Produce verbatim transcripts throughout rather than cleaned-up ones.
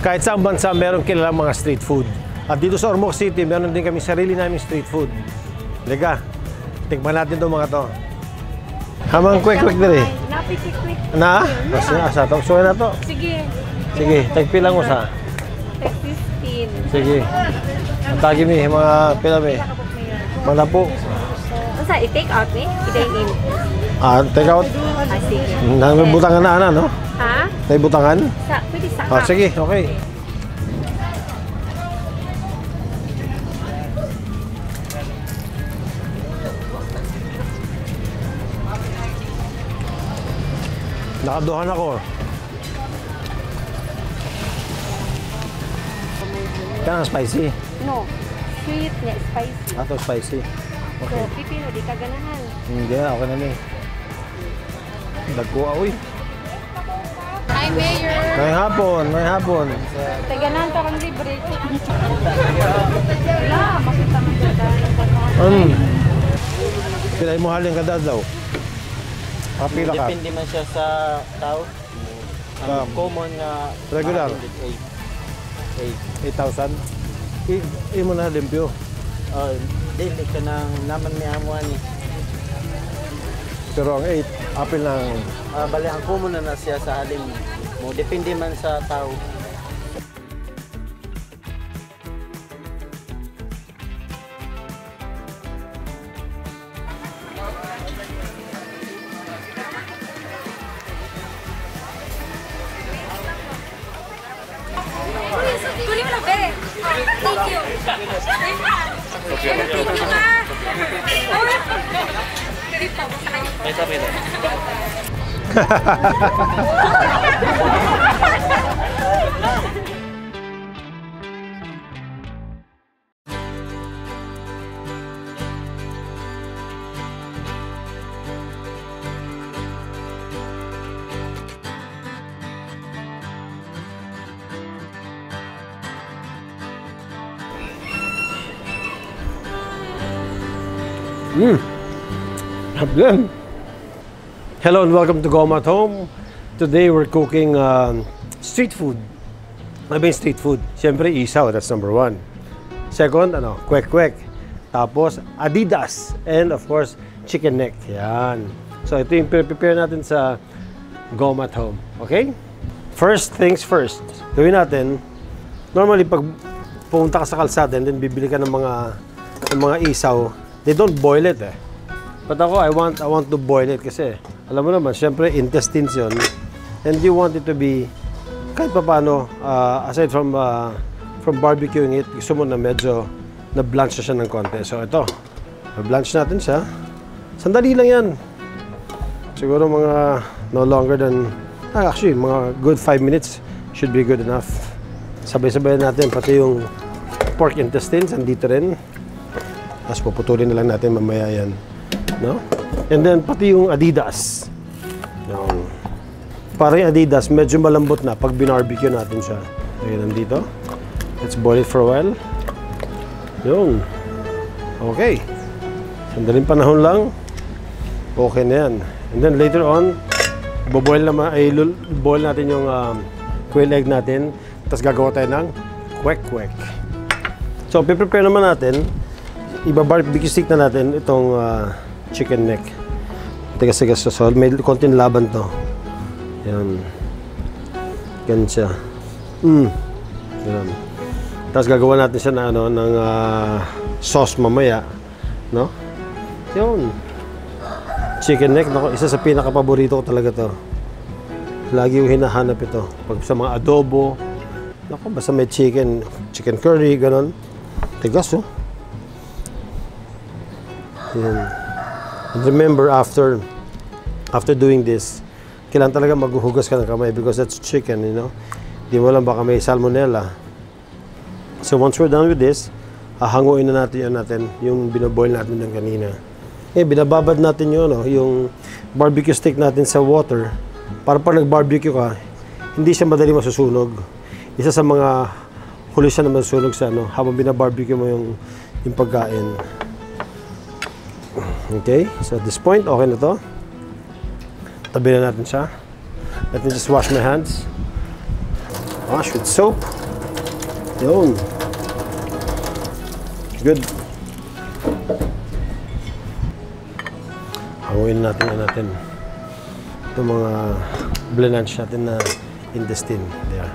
Kahit sa bansa, meron kilalang mga street food. At dito sa Ormoc City, meron din kami sarili namin street food. Liga, tigman natin itong mga to. Hamang kwek-kwek diri. Napitik-kwek. Na? Asa to? Gusto na to? Sige. Sige, tagpilang mo sa? tag fifteen. Sige. Tagi mi, mga pila mi. Mga po. Asa, i-take out mi? I-dine in. Ah, take out? Ah, sige. May butangan na, ana, no? Ha? May butangan? Pwede sa ka. Ah, sige, okay. Nakaduhan ako. Kaya spicy? No. Sweet na spicy. Ato spicy. Okay. So, pipino, di ka ganahan. Hindi na, okay na niya. Dagko, aoy. Hi, Mayor. May hapon, may hapon. Taganahan ka kang libre. Wala, makita mo ka dahil. Pilay mo halin ka dahil daw. Kapila ka? Depende man siya sa tao. Ang common na regular. eight thousand? Iyon mo na limpyo? Oo. Hindi ka nang naman may amuan eh. Pero ang eight, apil ng... Bale, ang common na na siya sa halim mo. Depende man sa tao. Hmm. Hablan. Hello and welcome to Goma at Home. Today we're cooking um, street food. I mean street food. Siyempre isaw, that's number one. Second, ano, kwek kwek. Tapos adidas. And of course, chicken neck. Yan. So ito yung prepare natin sa Goma at Home. Okay? First things first. Gawin natin, normally pag pumunta ka sa kalsada and then bibili ka ng mga, ng mga isaw, they don't boil it eh. But ako, I want, I want to boil it kasi alam mo naman, syempre, intestines yun. And you want it to be, kahit pa paano, uh, aside from, uh, from barbecuing it, gusto mo na medyo na-blanch na siya ng konti. So, ito. Na-blanch natin siya. Sandali lang yan. Siguro mga no longer than, ah, actually, mga good five minutes should be good enough. Sabay-sabay natin, pati yung pork intestines, andito rin. Tapos puputulin na lang natin mamaya yan. No? And then, pati yung adidas. Yung, parang yung adidas, medyo malambot na pag binarbecue natin siya. Ayan, nandito. Let's boil it for a while. Yung. Okay. Sandaling panahon lang. Okay na yan. And then, later on, boil naman, ay, boil natin yung um, quail egg natin. Tapos gagawa tayo ng kwek-kwek. So, piprepare naman natin. Iba-barbecue stick na natin itong... Uh, chicken neck. Tigas-tigas sa salt. May konting laban to. Ayan. Ganun siya. Mmm. Ganun. Tapos gagawa natin siya na, ano, ng uh, sauce mamaya. No? Yun. Chicken neck. Naku, isa sa pinaka-paborito ko talaga to. Lagi yung hinahanap ito. Pag sa mga adobo. Naku, basta may chicken. Chicken curry, ganun. Tigas, oh. Ayan. And remember, after after doing this, kailangan talaga maghuhugas ka ng kamay because that's chicken, you know. Di mo alam, baka may salmonella. So once we're done with this, hahanguin na natin yun natin, yung binaboil natin ng kanina. Eh, binababad natin yun, no? Yung barbecue stick natin sa water. Para pag nag-barbecue ka, hindi siya madali masusunog. Isa sa mga huli siya na masusunog sa ano, habang binabarbecue mo yung, yung pagkain. Okay, so at this point, okay na to. Tabi na natin siya. Let me just wash my hands. Wash with soap. Yun. Good. Hanguin natin na natin itong mga blanch natin na intestine. There.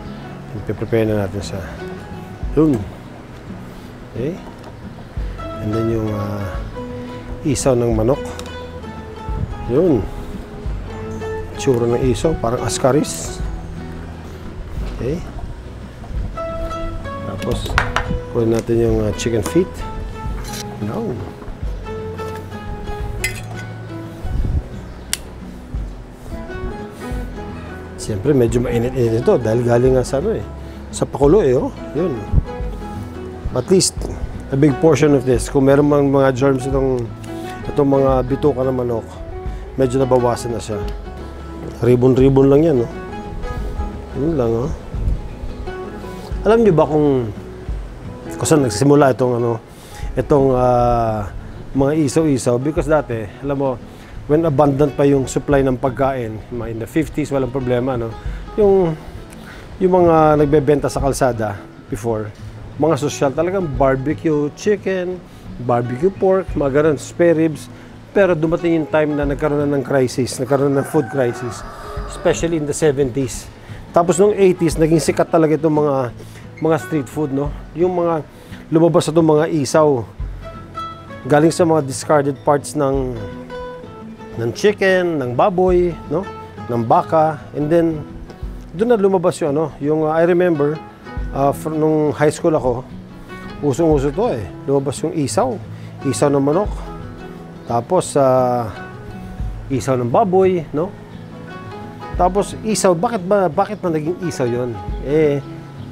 Ipiprepare na natin sa yun. Okay. And then yung uh, isaw ng manok. Yun. Tsura ng isaw. Parang ascaris. Okay. Tapos, kunin natin yung uh, chicken feet. No. Siyempre, medyo mainit-init ito dahil galing nga sa ano eh. Sa pakulo eh, oh. Yun. At least, a big portion of this. Kung meron mang mga germs itong, itong mga bituka ng manok, medyo nabawasan na siya. Ribbon-ribbon lang yan, oh. Yun lang, oh. Alam niyo ba kung kung saan nagsimula itong ano itong uh, mga isaw-isaw? Because dati, alam mo, when abundant pa yung supply ng pagkain, in the fifties, walang problema, no? Yung, yung mga nagbebenta sa kalsada before, mga social talagang barbecue chicken, barbecue pork, mga ganun, spare ribs. Pero dumating yung time na nagkaroon na ng crisis, nagkaroon na ng food crisis, especially in the seventies. Tapos noong eighties, naging sikat talaga itong mga mga street food, no? Yung mga lumabas sa itong mga isaw galing sa mga discarded parts ng ng chicken, ng baboy, no? Ng baka. And then doon na lumabas yung ano, yung uh, I remember uh, from nung high school ako, usong-uso to eh. Lumabas yung isaw, isaw ng manok. Tapos uh, isaw ng baboy, no? Tapos isaw, bakit ba bakit ba naging isaw 'yon? Eh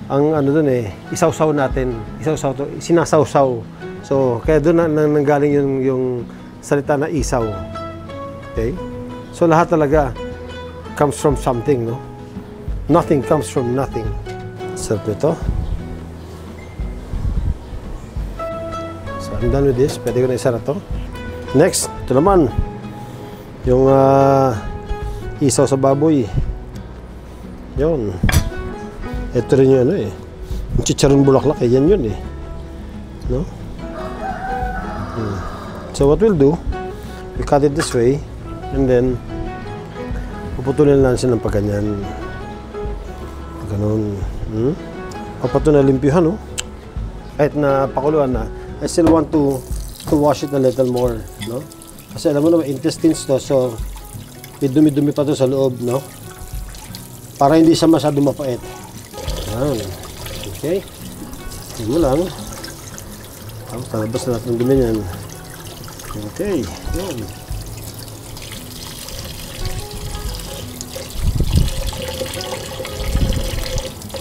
ang ano doon eh, isaw-saw natin. Isaw-saw to, sinasaw-saw. So kaya doon na nanggaling yung yung salita na isaw. Okay? So lahat talaga comes from something, no? Nothing comes from nothing. Sarap nito. So I'm done with this. Pwede ko na isara to. Next, ito naman. Yung ah uh, isaw sa baboy. Yun. Ito rin yung ano eh. Yung chicharon bulaklak eh. Yan yun eh. No? Hmm. So what we'll do, we'll cut it this way. And then, puputulin lang siya ng pagganyan. Ganun. Hmm? Papato na limpyuhan, no? Kahit na pakuluan na, I still want to to wash it a little more. No? Kasi alam mo naman, intestines to. So, may dumi-dumi pa ito sa loob, no? Para hindi siya masyado mapait. Ayan. Okay. Sige mo lang. Tapos talabas na natin dumi niyan. Okay. Ayan.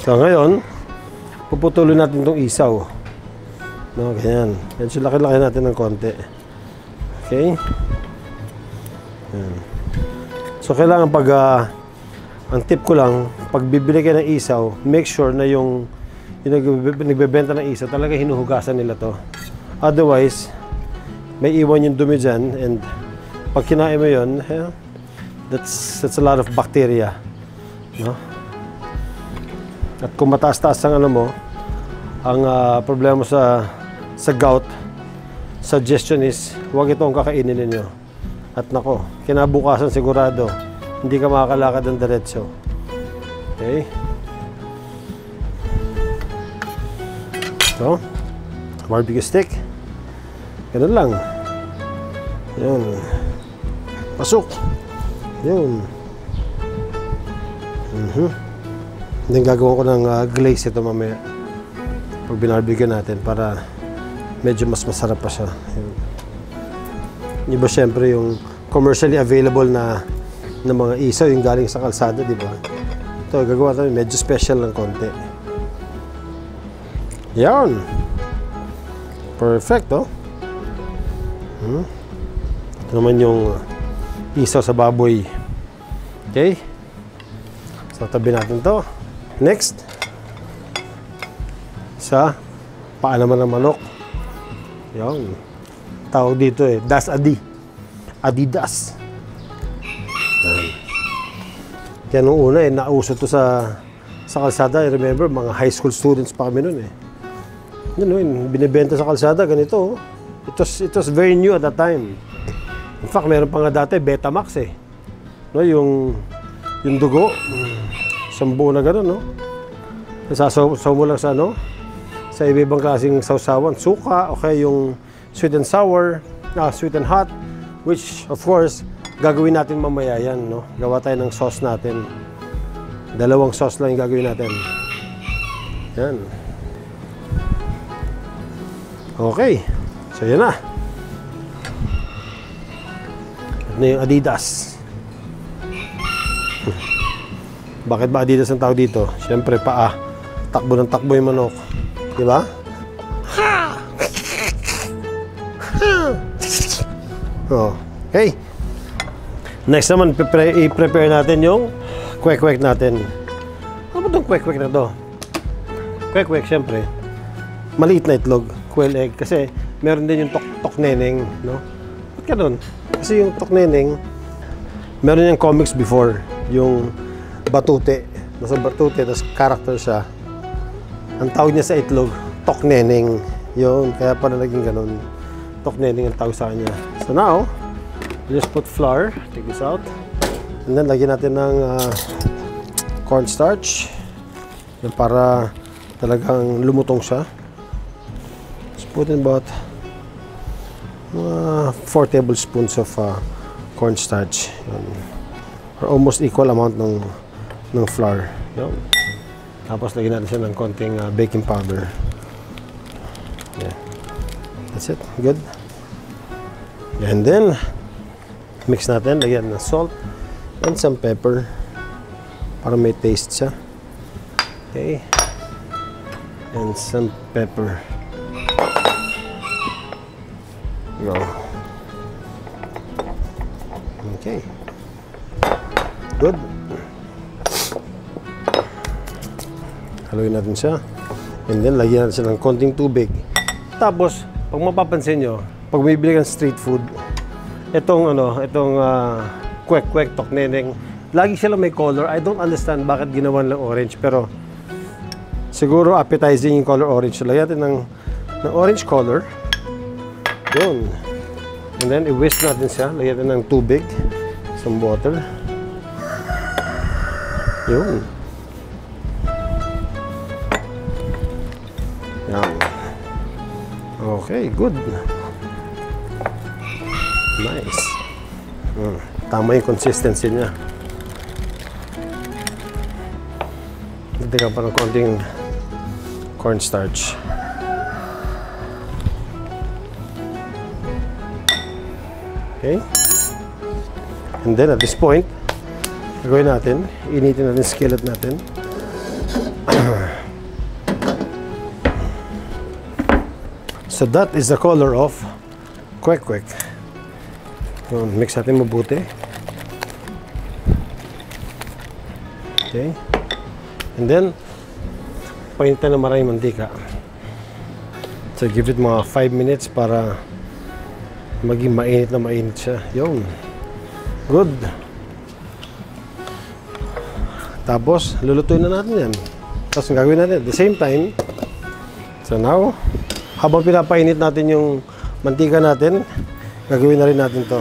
So ngayon, puputuloy natin itong isaw. No, ganyan. Ganyan siya, laki-laki natin ng konti. Okay. Ayan. So, kailangan pag, uh, ang tip ko lang, pag bibili kayo ng isaw, make sure na yung, yung nagbebenta ng isaw, talaga hinuhugasan nila to. Otherwise, may iwan yung dumi dyan, and pag kinain mo yun, eh, that's, that's a lot of bacteria. No? At kung mataas-taas ang ano mo, ang uh, problema mo sa, sa gout, suggestion is, huwag itong kakainin ninyo. At nako, kinabukasan sigurado, hindi ka makakalakad ng diretso. Okay? So, barbecue stick. Ganun lang. Yun. Pasok. Yun. Mm-hmm. And then gagawa ko ng uh, glaze ito mamaya. Pag binarbecue natin para medyo mas masarap pa siya. Yun. Iba siyempre yung commercially available na na mga isaw, yung galing sa kalsada, di ba? Ito, gagawa tayo medyo special ng konti. Yan! Perfect, oh! Hmm. Ito naman yung isaw sa baboy. Okay? So, tabi natin to. Next, sa paa naman ng manok. Yan. Tawag dito eh, Das Adi. Adidas. Yan nung una eh, nauso to sa sa kalsada. I remember, mga high school students pa kami noon eh. Yun, yun, binibenta sa kalsada, ganito. It was, it was very new at that time. In fact, meron pa nga dati, Betamax eh. No, yung, yung dugo, isang buo na gano'n, no? Nasasaw mo lang sa ano, sa iba-ibang klaseng sausawan. Suka, okay, yung sweet and sour, ah, sweet and hot, which, of course, gagawin natin mamaya yan, no? Gawa tayo ng sauce natin. Dalawang sauce lang yung gagawin natin. Yan. Okay. So, yan na. At na yung Adidas. Bakit ba Adidas ang tawag dito? Siyempre, paa. Takbo ng takbo yung manok. Diba? Oh. Okay. Next naman, i-prepare natin yung kwek-kwek natin. Ano ba itong kwek-kwek na to? Kwek-kwek, siyempre. Maliit na itlog. Quail egg. Kasi, meron din yung tok-tok neneng, no? Ba't ka nun? Kasi yung tok neneng, meron yung comics before. Yung batute. Nasa batute, tas character siya. Ang tawag niya sa itlog, tok neneng. Yun, kaya pala naging ganun. Tok neneng ang tawag sa kanya. So now, just put flour. Take this out. And then, lagyan natin ng uh, cornstarch para talagang lumutong siya. Let's put in about uh, four tablespoons of uh, cornstarch. Or almost equal amount ng, ng flour. Yun. Tapos, lagyan natin siya ng konting uh, baking powder. Yeah. That's it. Good. And then, mix natin. Lagyan ng salt. And some pepper para may taste siya. Okay. And some pepper. Go. Okay. Good. Haluin natin siya. And then, lagyan natin siya ng konting tubig. Tapos, pag mapapansin nyo, pag bibili kang street food, itong ano, itong uh, kwek kwek tok neneng, lagi sila may color. I don't understand bakit ginawan lang orange, pero siguro appetizing yung color orange. Lagyan natin ng, ng orange color. Yun. And then i-whisk natin siya. Lagyan natin ng tubig, some water. Yun. Yan. Okay, good. Nice. Hmm. Tama yung consistency niya. Dagdagan pa ng konting cornstarch. Okay? And then at this point, gagawin natin, initin natin yung skillet natin. So that is the color of kwek kwek. Mix natin mabuti. Okay. And then, painitan na maraming mantika. So, give it mga five minutes para maging mainit na mainit siya. Yun. Good. Tapos, lulutuin na natin yan. Tapos, gagawin natin at the same time. So, now, habang pinapainit natin yung mantika natin, gagawin na rin natin to.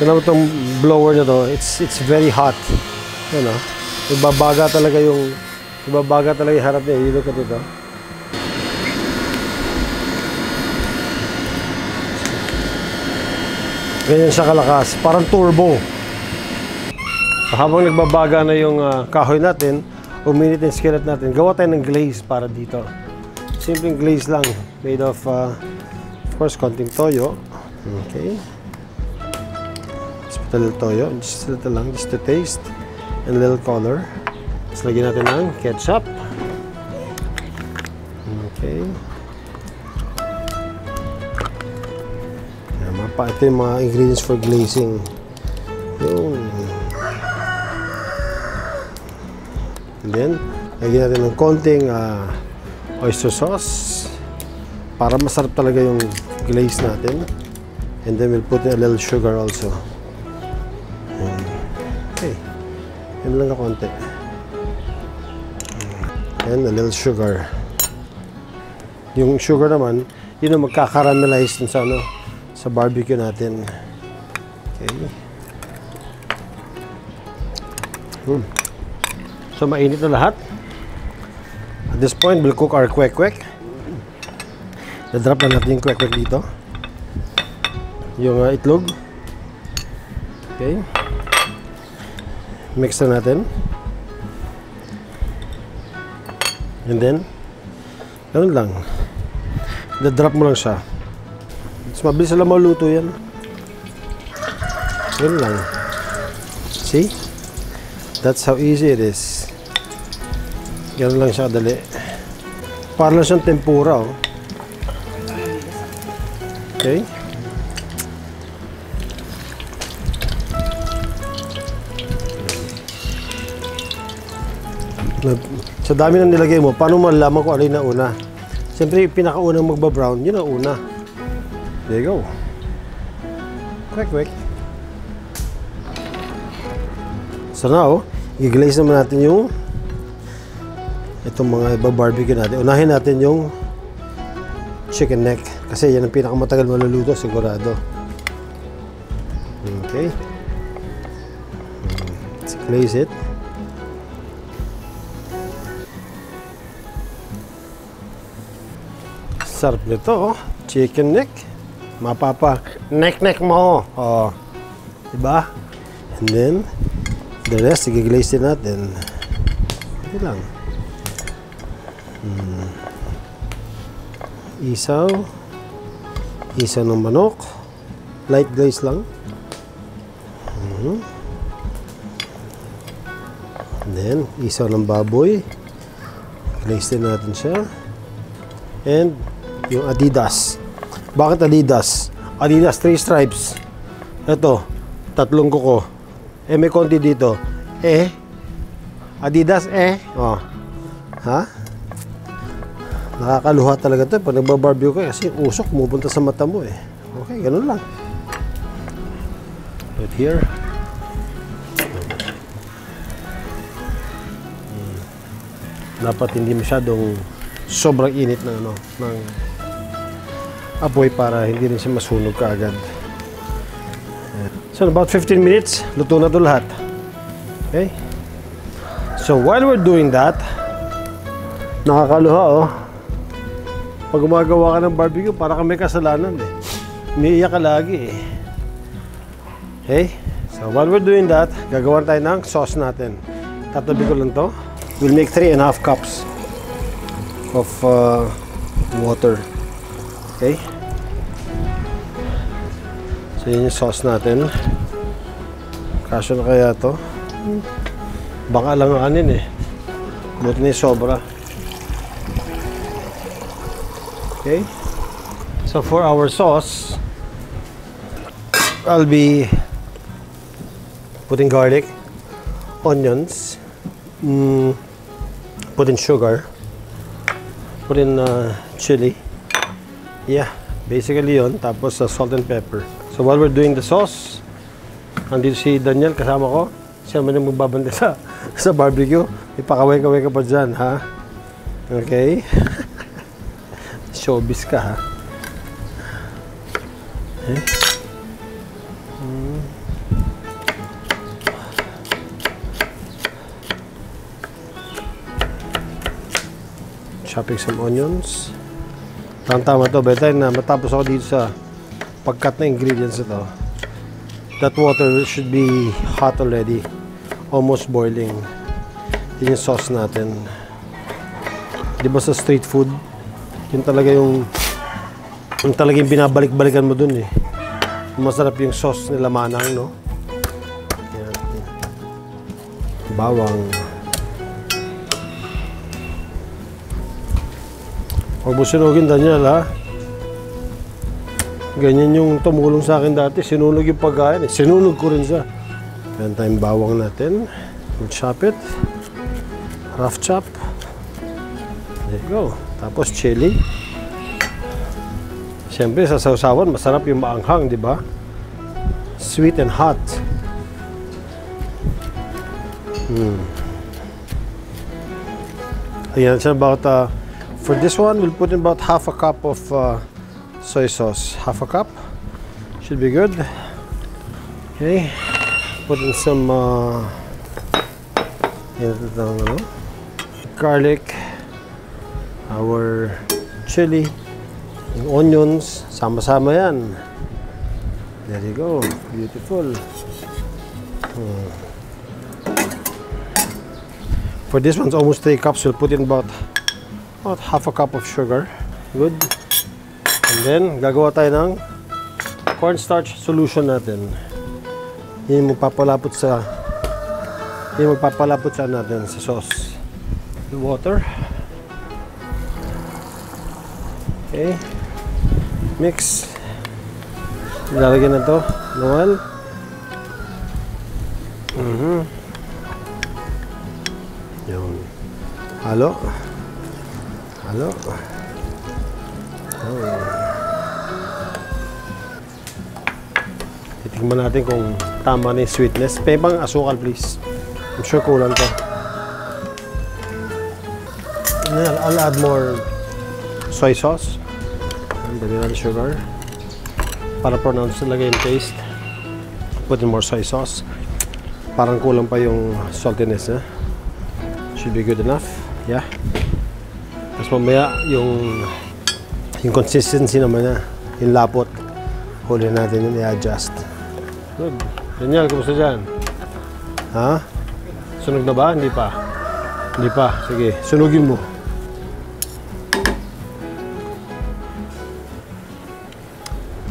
So, naman itong blower na to, it's, it's very hot. Yan o, ibabaga talaga yung ibabaga talaga yung harap niya. You look at it, o. Ganyan siya kalakas, parang turbo. So, habang nagbabaga na yung uh, kahoy natin, uminit yung skillet natin, gawa tayo ng glaze para dito. Simpleng glaze lang, made of uh, of course, konting toyo. Okay, just put a little toyo, just a little lang, just to taste and a little color. Tapos lagyan natin ng ketchup. Okay. Tama pa. Ito yung mga ingredients for glazing. Yun. And then, lagyan natin ng konting uh, oyster sauce para masarap talaga yung glaze natin. And then we'll put in a little sugar also. Yun. Okay. Yan lang na konti. and a little sugar. Yung sugar naman, yun ang magkakaramelize dun sa ano, sa barbecue natin. Okay. Mm. So mainit na lahat. At this point, we'll cook our kwek kwek. Na-drop na natin yung kwek kwek dito. Yung uh, itlog. Okay. Mix na natin. And then, ganun lang. Na-drop mo lang siya. Mas mabilis na lang maluto yan. Ganun lang. See? That's how easy it is. Ganun lang siya kadali. Para lang siyang tempura, oh. Okay. Sa dami ng nilagay mo, paano malalaman kung alin na una? Siyempre, pinakaunang magbabrown, yun ang una. There you go. Kwek kwek. So now, i-glaze naman natin yung itong mga iba barbecue natin. Unahin natin yung chicken neck. Kasi yan ang pinakamatagal maluluto, sigurado. Okay. Let's glaze it. Sarap nito, oh. Chicken neck. Mapapa neck-neck mo. Oh. Diba? And then, the rest, i-glaze din natin. Hindi lang. Hmm. Isaw. Isaw ng manok. Light glaze lang. Hmm. And then, isaw ng baboy. Glaze din natin siya. And, yung Adidas. Bakit Adidas? Adidas three stripes. Ito, tatlong kuko. Eh, may konti dito. Eh, Adidas eh. Oh. Ha? Nakakaluha talaga ito. Pag nagbabarbecue ka, kasi usok pumunta sa mata mo eh. Okay, ganun lang. Right here. Hmm. Dapat hindi masyadong sobrang init na ano, ng apoy para hindi rin siya masunog kaagad. So, about fifteen minutes, luto na ito lahat. Okay? So, while we're doing that, nakakaluha, oh. Pag gumagawa ka ng barbecue, para kami kasalanan, eh. Umiiyak ka lagi, eh. Okay? So, while we're doing that, gagawa tayo ng sauce natin. Tatabi ko lang ito. We'll make three and a half cups of uh, water. Okay? So, yun yung sauce natin. Kasyo na kaya ito. Baka lang ang kanin eh. But na sobra. Okay? So, for our sauce, I'll be putting garlic, onions, mm, put in sugar, put in uh, chili. Yeah, basically yun. Tapos uh, salt and pepper. So while we're doing the sauce, andito si Daniel kasama ko. Siya man yung magbabante sa, sa barbecue. Ipakaway-kaway ka pa dyan, ha? Okay? Showbiz ka, ha? Okay. Chopping some onions. Tama-tama to, better na matapos ako dito sa pagkat na ingredients ito. That water should be hot already. Almost boiling. Yun yung sauce natin. Di ba sa street food, yun talaga yung yung talaga yung binabalik-balikan mo dun eh. Masarap yung sauce nila manang, no? Yan. Bawang. Huwag mo sinugin, Daniel, ha? Ganyan yung tumulong sa akin dati. Sinunog yung pagkain. Sinunog ko rin siya. Ayan tayong bawang natin. We'll chop it. Rough chop. There you go. Tapos chili. Siyempre, sa sausawan, masarap yung maanghang, di ba? Sweet and hot. Hmm. Ayan, it's about, uh, for this one, we'll put in about half a cup of uh, soy sauce. Half a cup. Should be good. Okay. Put in some uh, garlic, our chili, and onions. Sama-sama yan. There you go. Beautiful. Hmm. For this one's almost three cups. We'll put in about, about half a cup of sugar. Good. And then, gagawa tayo ng cornstarch solution natin. Yung magpapalapot sa yung magpapalapot sa natin sa sauce. The water. Okay. Mix. Lalagyan na ito, Noel. Mm-hmm. Yun. Halo. Halo. Oh. Titingnan natin kung tama na yung sweetness. Pebang asukal, please. I'm sure kulang to. I'll, I'll add more soy sauce and vanilla sugar. Para pronounce talaga yung taste. Put in more soy sauce. Parang kulang pa yung saltiness, eh? Should be good enough. Yeah. Tapos mamaya yung yung consistency naman na, yung lapot. Huli natin yun, i-adjust. Good. Daniel, kumusta dyan? Ha? Sunog na ba? Hindi pa. Hindi pa. Sige, sunugin mo.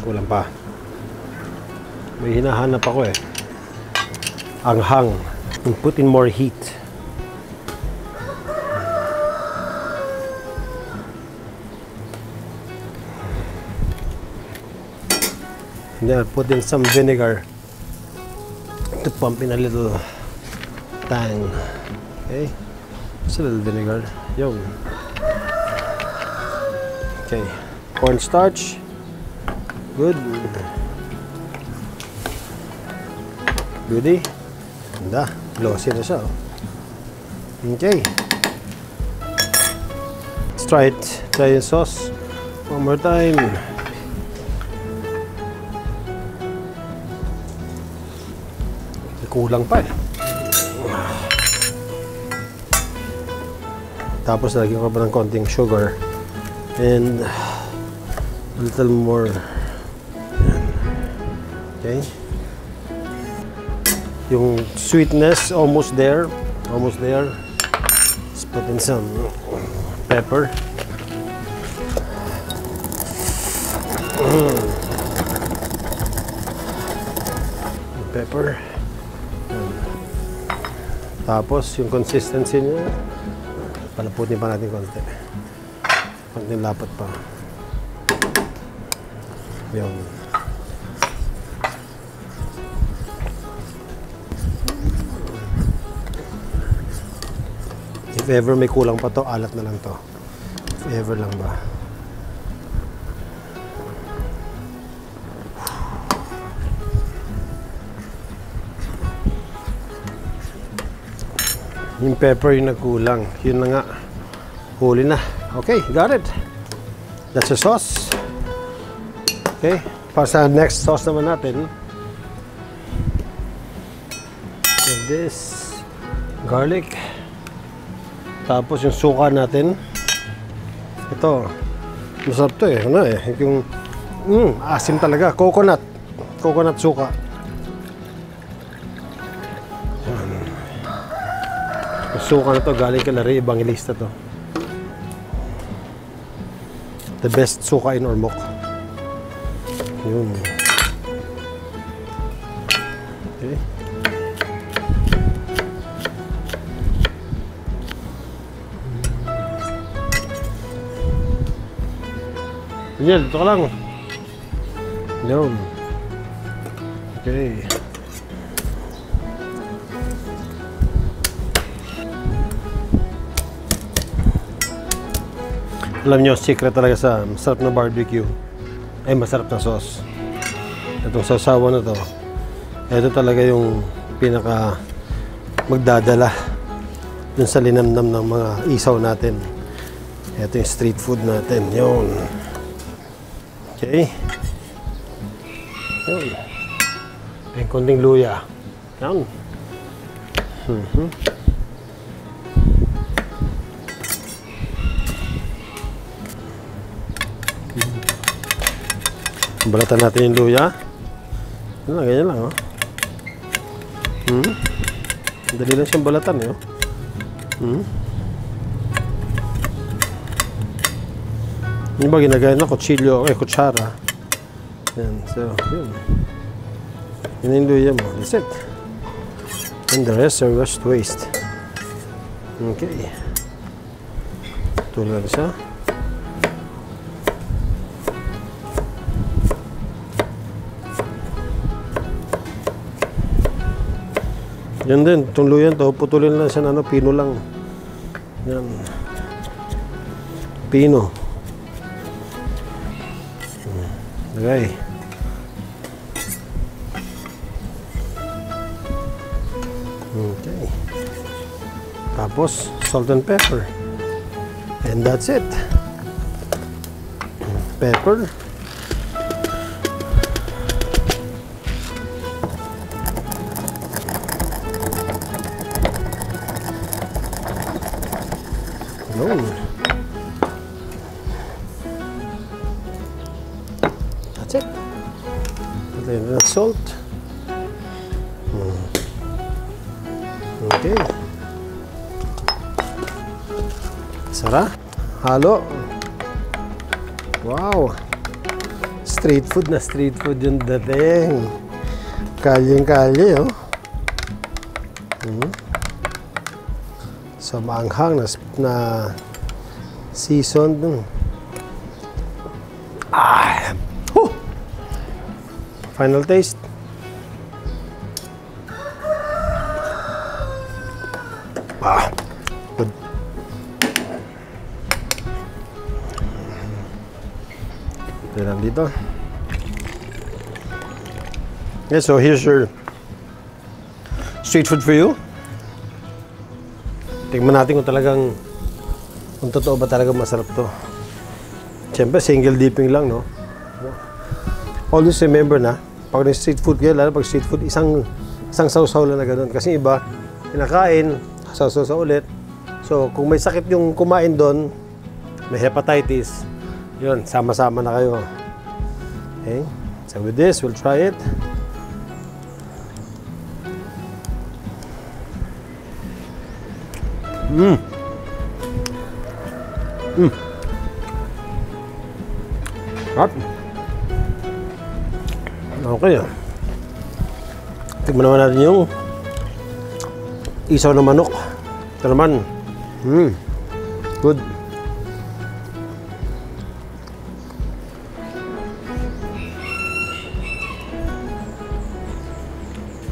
Kulang pa. May hinahanap ako eh. Anghang. And put in more heat. And then I'll put in some vinegar to pump in a little tang. Okay? Just a little vinegar. Yo. Okay. Cornstarch. Good. Goody. Ganda. Glossy na siya. Okay. Let's try it. Try the sauce. One more time. Kulang pa eh. Tapos lagyan ko pa ng konting sugar. And a little more. Okay. Yung sweetness almost there, almost there. Let's put in some pepper. Pepper. Tapos yung consistency niya, palaputin pa natin konti. Konting lapot pa. Yung if ever may kulang pa to, alat na lang to. If ever lang ba. Yung pepper yung nagkulang. Yun na nga. Huli na. Okay, got it. That's the sauce. Okay, para sa next sauce naman natin. And this garlic. Tapos yung suka natin. Ito. Masarap to eh. Ano eh. Yung mm, asim talaga. Coconut. Coconut suka. Yan. Yung suka na to galing kay Larry Evangelista to. The best suka in Ormoc. Yun. Okay. Daniel, dito ka lang. Yun. Okay. Alam nyo, secret talaga sa masarap na barbecue. Ay, masarap na sauce. Itong sausawan na to. Ito talaga yung pinaka magdadala dun sa linamnam ng mga isaw natin. Ito yung street food natin. Yun. Okay. Yun. May konting luya. Yun. Mm-hmm. Balatan natin yung luya. Ganyan lang, ganyan lang. Oh. Hmm? Dali lang siyang balatan. Eh, oh. Hmm? Yung ba ginagaya na kutsilyo, eh, kutsara. Yan, so, yun. Yan yung luya mo. That's it. And the rest are washed waste. Okay. Tulad siya. Yan din, tuluyan to, putulin lang siya, ano, pino lang. Yan. Pino. Lagay. Okay. Tapos, salt and pepper. And that's it. Pepper. Yun. That's it. And then that's salt. Hmm. Okay. Sara. Halo. Wow. Street food na street food yung dating. Kalyeng-kalye, oh. Hmm. So, maanghang na, na seasoned. Ah, whew. Final taste. Ah, good. Ito lang dito. Okay, so here's your street food for you. Tingnan natin kung talagang kung totoo ba talaga masarap to. Siyempre, single dipping lang, no? Always remember na, pag street food kayo, lalo pag street food, isang isang sausaw lang na ganun. Kasi iba, kinakain, sausaw ulit. So, kung may sakit yung kumain doon, may hepatitis, yun, sama-sama na kayo. Okay? So, with this, we'll try it. Mmm. Mmm. Hot. Okay. Tignan naman natin yung isaw na manok. Ito naman. Mmm. Good.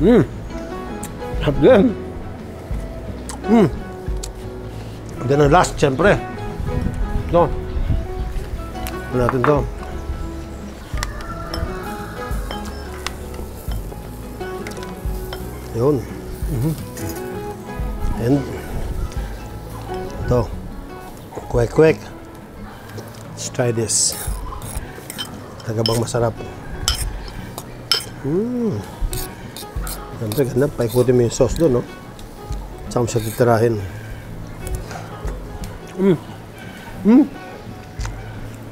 Mmm. Hot din. Mmm. Then ang last, siyempre. Ito. Ito natin ito. Yun. Mm-hmm. And ito. Kwek kwek. Let's try this. Talaga bang masarap? Mmm. Ganito, ganda. Paikutin mo yung sauce doon, no? Saan mo siya titirahin. Mm. Mm.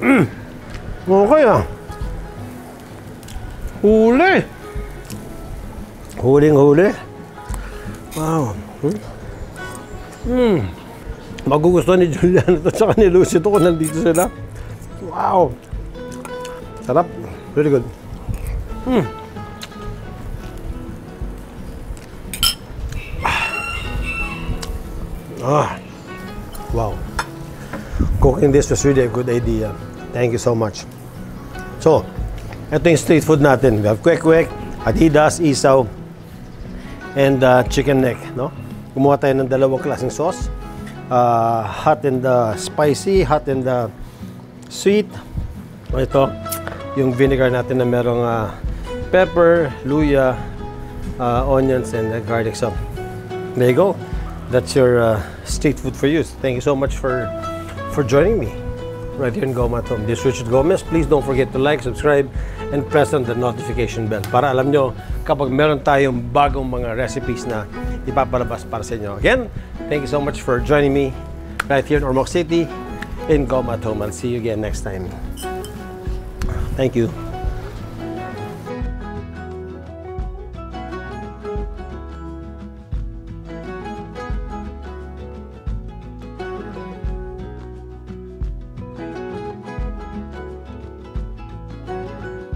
Mm. Okay ah. Huli. Huling huli. Wow. Mm. Mm. Magugustuhan ni Julian ito tsaka ni Lucy ito kung nandito sila. Wow. Sarap. Very good. Mm. Ah. Wow. Cooking this was really a good idea. Thank you so much. So, ito yung street food natin. We have kwek-kwek, adidas, isaw, and uh, chicken neck. No? Gumawa tayo ng dalawang klaseng sauce. Uh, hot and uh, spicy, hot and uh, sweet. Ito, yung vinegar natin na merong uh, pepper, luya, uh, onions, and uh, garlic. So, there you go. that's your uh, street food for you. Thank you so much for for joining me right here in Goma at Home. This is Richard Gomez. Please don't forget to like, subscribe, and press on the notification bell para alam nyo kapag meron tayong bagong mga recipes na ipapalabas para sa inyo. Again, thank you so much for joining me right here in Ormoc City in Goma at Home. I'll see you again next time. Thank you.